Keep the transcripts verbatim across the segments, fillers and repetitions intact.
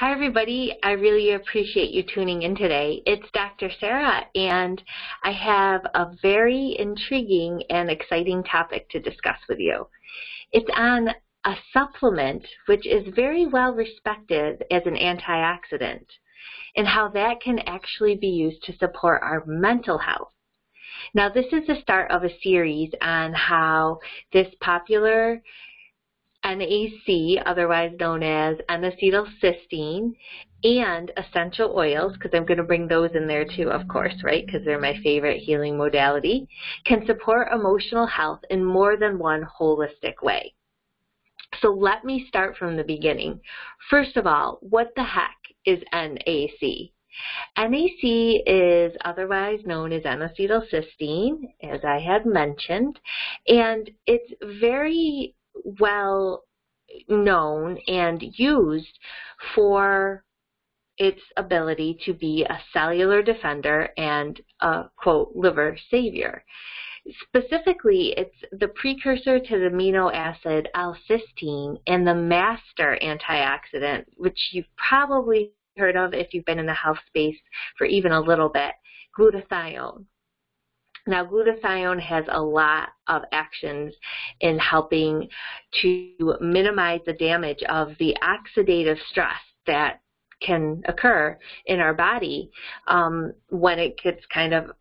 Hi, everybody. I really appreciate you tuning in today. It's Doctor Sarah, and I have a very intriguing and exciting topic to discuss with you. It's on a supplement which is very well respected as an antioxidant and how that can actually be used to support our mental health. Now, this is the start of a series on how this popular N A C, otherwise known as N-acetylcysteine, and essential oils, because I'm going to bring those in there too, of course, right, because they're my favorite healing modality, can support emotional health in more than one holistic way. So let me start from the beginning. First of all, what the heck is N A C? N A C is otherwise known as N-acetylcysteine, as I had mentioned, and it's very well known and used for its ability to be a cellular defender and a, quote, liver savior. Specifically, it's the precursor to the amino acid L cysteine and the master antioxidant, which you've probably heard of if you've been in the health space for even a little bit, glutathione. Now, glutathione has a lot of actions in helping to minimize the damage of the oxidative stress that can occur in our body um, when it gets kind of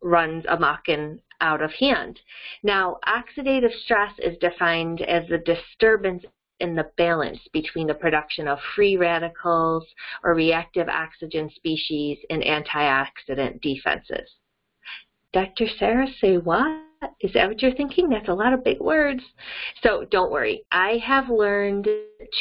runs amok and out of hand. Now, oxidative stress is defined as the disturbance in the balance between the production of free radicals or reactive oxygen species and antioxidant defenses. Doctor Sarah, say what? Is that what you're thinking? That's a lot of big words. So don't worry. I have learned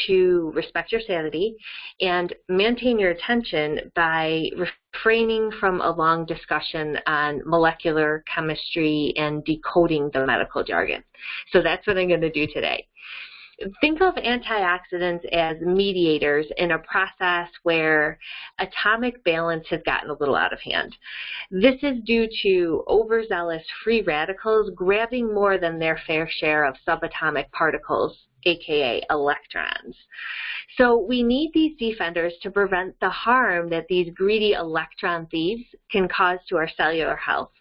to respect your sanity and maintain your attention by refraining from a long discussion on molecular chemistry and decoding the medical jargon. So that's what I'm going to do today. Think of antioxidants as mediators in a process where atomic balance has gotten a little out of hand. This is due to overzealous free radicals grabbing more than their fair share of subatomic particles, aka electrons. So we need these defenders to prevent the harm that these greedy electron thieves can cause to our cellular health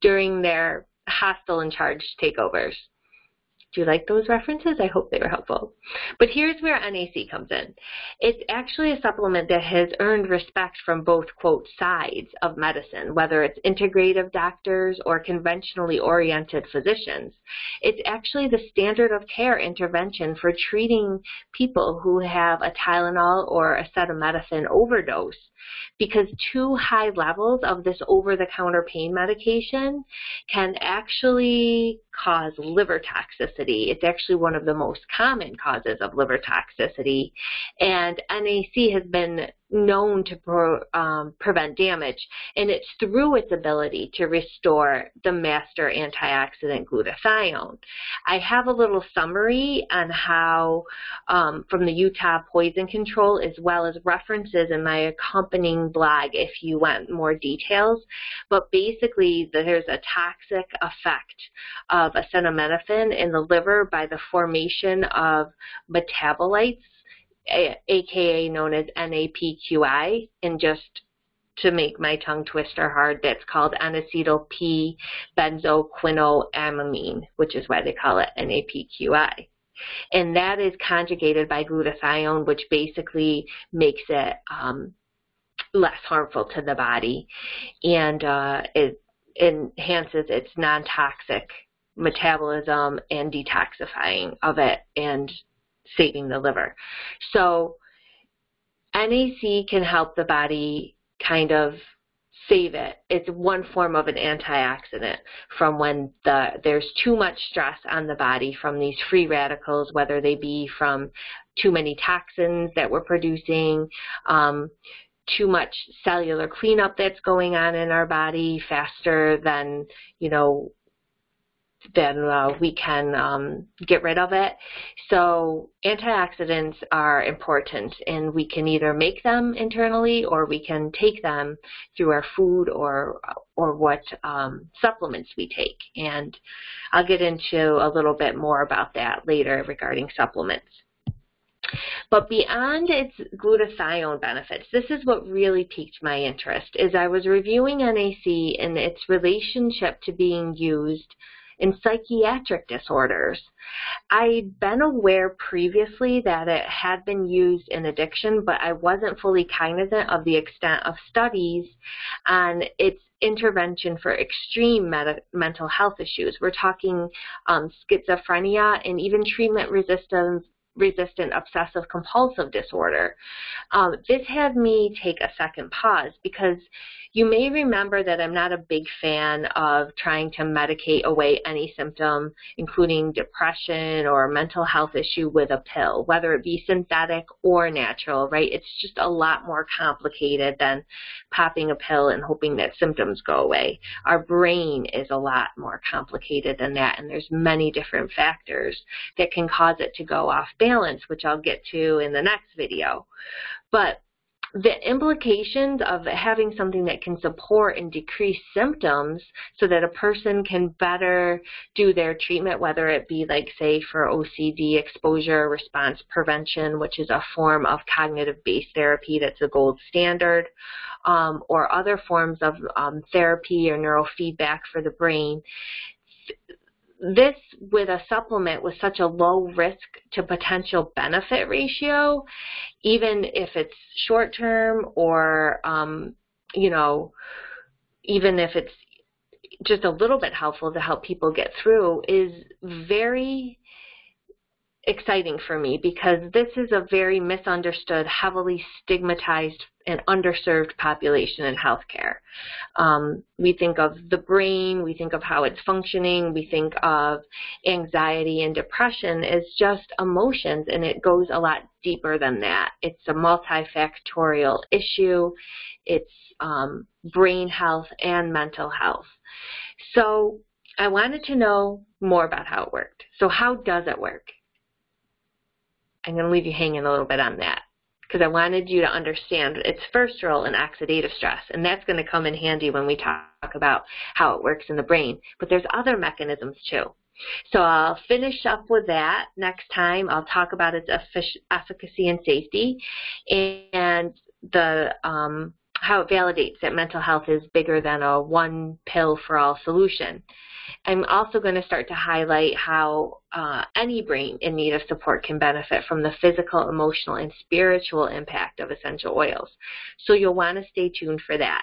during their hostile and charged takeovers. Do you like those references? I hope they were helpful. But here's where N A C comes in. It's actually a supplement that has earned respect from both, quote, sides of medicine, whether it's integrative doctors or conventionally oriented physicians. It's actually the standard of care intervention for treating people who have a Tylenol or acetaminophen overdose, because too high levels of this over-the-counter pain medication can actually cause liver toxicity. It's actually one of the most common causes of liver toxicity, and N A C has been known to pro, um, prevent damage, and it's through its ability to restore the master antioxidant glutathione. I have a little summary on how um, from the Utah Poison Control, as well as references in my accompanying blog if you want more details, but basically there's a toxic effect of acetaminophen in the liver by the formation of metabolites, aka known as N A P Q I, and just to make my tongue twister hard, that's called N acetyl P benzoquinolamine, which is why they call it N A P Q I. And that is conjugated by glutathione, which basically makes it um, less harmful to the body, and uh, it enhances its non-toxic metabolism and detoxifying of it and saving the liver. So N A C can help the body kind of save it. It's one form of an antioxidant from when the, there's too much stress on the body from these free radicals, whether they be from too many toxins that we're producing, um, too much cellular cleanup that's going on in our body faster than, you know, then uh, we can um, get rid of it. So antioxidants are important, and we can either make them internally or we can take them through our food or or what um, supplements we take. And I'll get into a little bit more about that later regarding supplements. But beyond its glutathione benefits, this is what really piqued my interest, is I was reviewing N A C and its relationship to being used in psychiatric disorders. I'd been aware previously that it had been used in addiction, but I wasn't fully cognizant of the extent of studies on its intervention for extreme mental health issues. We're talking um, schizophrenia and even treatment-resistant resistant obsessive-compulsive disorder. Um, this had me take a second pause, because you may remember that I'm not a big fan of trying to medicate away any symptom, including depression or mental health issue, with a pill, whether it be synthetic or natural, right? It's just a lot more complicated than popping a pill and hoping that symptoms go away. Our brain is a lot more complicated than that, and there's many different factors that can cause it to go off balance, which I'll get to in the next video. But the implications of having something that can support and decrease symptoms so that a person can better do their treatment, whether it be, like, say, for O C D, exposure response prevention, which is a form of cognitive-based therapy that's a gold standard, um, or other forms of um, therapy or neurofeedback for the brain. This, with a supplement with such a low risk to potential benefit ratio, even if it's short term or, um, you know, even if it's just a little bit helpful to help people get through, is very exciting for me, because this is a very misunderstood, heavily stigmatized and underserved population in healthcare. Um, we think of the brain, we think of how it's functioning, we think of anxiety and depression as just emotions, and it goes a lot deeper than that. It's a multifactorial issue. It's um, brain health and mental health. So I wanted to know more about how it worked. So how does it work? I'm going to leave you hanging a little bit on that, because I wanted you to understand its first role in oxidative stress, and that's going to come in handy when we talk about how it works in the brain. But there's other mechanisms too. So I'll finish up with that next time. I'll talk about its efficacy and safety, and the um, how it validates that mental health is bigger than a one pill for all solution. I'm also going to start to highlight how uh, any brain in need of support can benefit from the physical, emotional, and spiritual impact of essential oils. So you'll want to stay tuned for that.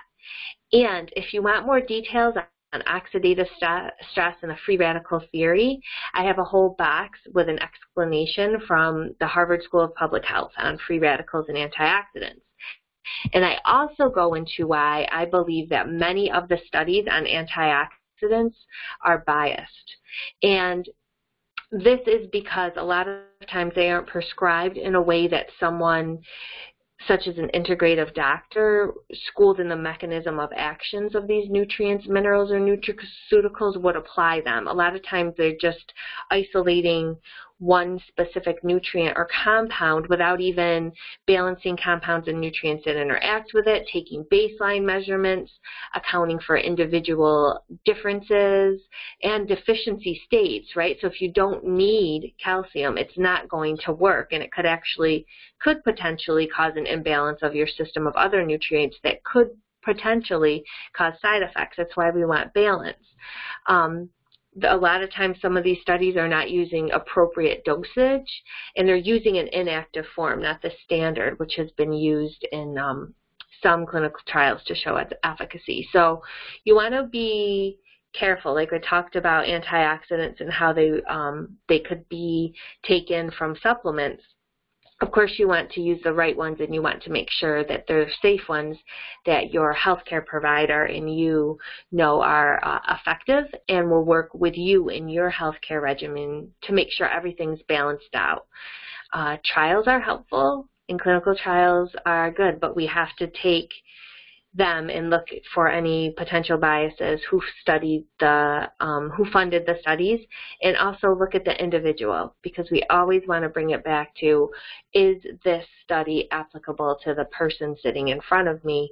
And if you want more details on oxidative st stress and the free radical theory, I have a whole box with an explanation from the Harvard School of Public Health on free radicals and antioxidants. And I also go into why I believe that many of the studies on antioxidants are biased. And this is because a lot of times they aren't prescribed in a way that someone such as an integrative doctor schooled in the mechanism of actions of these nutrients, minerals, or nutraceuticals would apply them. A lot of times they're just isolating one specific nutrient or compound without even balancing compounds and nutrients that interact with it, taking baseline measurements, accounting for individual differences, and deficiency states, right? So if you don't need calcium, it's not going to work, and it could actually, could potentially cause an imbalance of your system of other nutrients that could potentially cause side effects. That's why we want balance. Um, A lot of times some of these studies are not using appropriate dosage, and they're using an inactive form, not the standard, which has been used in um, some clinical trials to show its efficacy. So you want to be careful. Like I talked about antioxidants and how they, um, they could be taken from supplements. Of course, you want to use the right ones, and you want to make sure that they're safe ones that your healthcare provider and you know are uh, effective and will work with you in your healthcare regimen to make sure everything's balanced out. Uh, trials are helpful, and clinical trials are good, but we have to take them and look for any potential biases, who studied the, um, who funded the studies, and also look at the individual, because we always want to bring it back to, is this study applicable to the person sitting in front of me?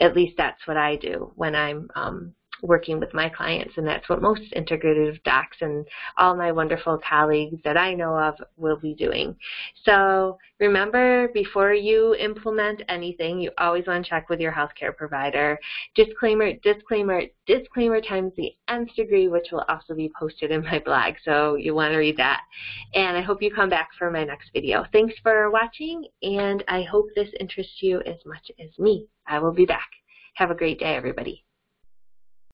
At least that's what I do when I'm um, working with my clients, and that's what most integrative docs and all my wonderful colleagues that I know of will be doing. So remember, before you implement anything, you always want to check with your healthcare provider. Disclaimer, disclaimer, disclaimer times the nth degree, which will also be posted in my blog, so you want to read that. And I hope you come back for my next video. Thanks for watching, and I hope this interests you as much as me. I will be back. Have a great day, everybody.